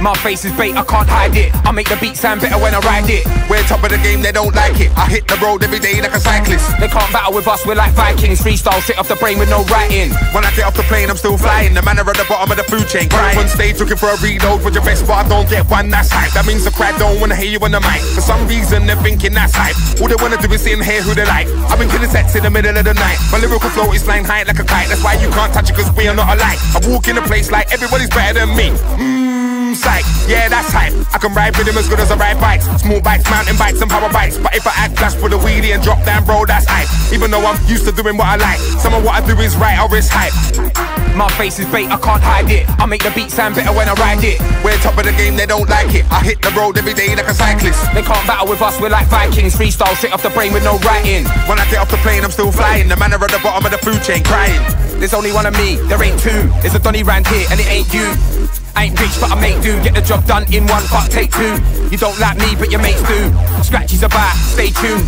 My face is bait, I can't hide it. I make the beat sound better when I ride it. We're top of the game, they don't like it. I hit the road every day like a cyclist. They can't battle with us, we're like Vikings. Freestyle, shit off the brain with no writing. When I get off the plane, I'm still flying. The man are at the bottom of the food chain. Crying on stage looking for a reload with your best, but I don't get one that's hype. That means the crowd don't wanna hear you on the mic. For some reason, they're thinking that's hype. All they wanna do is sit and hear who they like. I've been killing sets in the middle of the night. My lyrical flow is flying high like a kite. That's why you can't touch it, cause we are not alike. I walk in the place like everybody's better than me. Psych, yeah, that's hype. I can ride rhythm as good as I ride bikes. Small bikes, mountain bikes and power bikes. But if I act flash with a wheelie and drop down, bro, that's hype. Even though I'm used to doing what I like, some of what I do is right or it's hype. My face is bait, I can't hide it. I make the beat sound better when I ride it. We're top of the game, they don't like it. I hit the road every day like a cyclist. They can't battle with us, we're like Vikings. Freestyle, shit off the brain with no writing. When I get off the plane, I'm still flying. The man are at the bottom of the food chain, crying. There's only one of me, there ain't two. There's a Donny Rand here and it ain't you. I ain't rich, but I make do. Get the job done in one fuck, take two. You don't like me, but your mates do. Scratchy's a bat, stay tuned.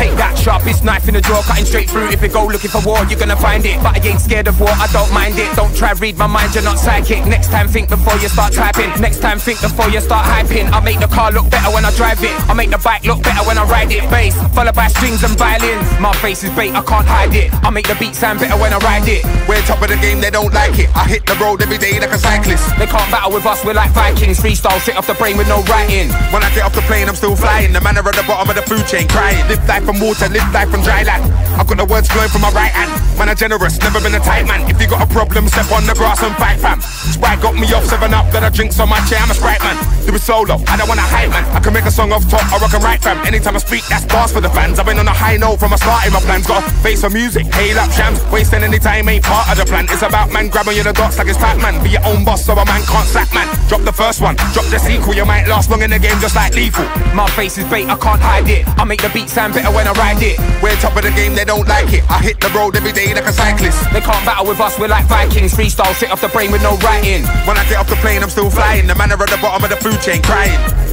Take that sharpest knife in the drawer, cutting straight through. If you go looking for war, you're gonna find it. But I ain't scared of war, I don't mind it. Don't try read my mind, you're not psychic. Next time think before you start typing. Next time think before you start hyping. I make the car look better when I drive it. I make the bike look better when I ride it. Bass, followed by strings and violins. My face is bait, I can't hide it. I make the beat sound better when I ride it. We're top of the game, they don't like it. I hit the road every day like a cyclist. They can't battle with us, we're like Vikings. Freestyle, shit off the brain with no writing. When I get off the plane, I'm still flying. The man are at the bottom of the food chain, crying. Live life from water, live life from dry land. I've got the words flowing from my right hand. Man, I'm generous, never been a tight man. If you got a problem, step on the grass and fight, fam. Sprite got me off 7 Up, then I drinks on my chair, I'm a Sprite man. Do it solo, I don't wanna hype man. I can make a song off top or I can write, fam. Anytime I speak, that's bars for the fans. I've been on a high note from a start in my plans. Got a face for music, hail up shams. Wasting any time ain't part of the plan. It's about man grabbing you the dots like it's Pac-Man. Be your own boss, so a man can't slack man. Drop the first one, drop the sequel. You might last long in the game just like Lethal. My face is bait, I can't hide it. I make the beat sound better when I ride it. We're top of the game, they don't like it. I hit the road every day like a cyclist. They can't battle with us, we're like Vikings. Freestyle, shit off the brain with no writing. When I get off the plane, I'm still flying. The man are at the bottom of the food chain, crying.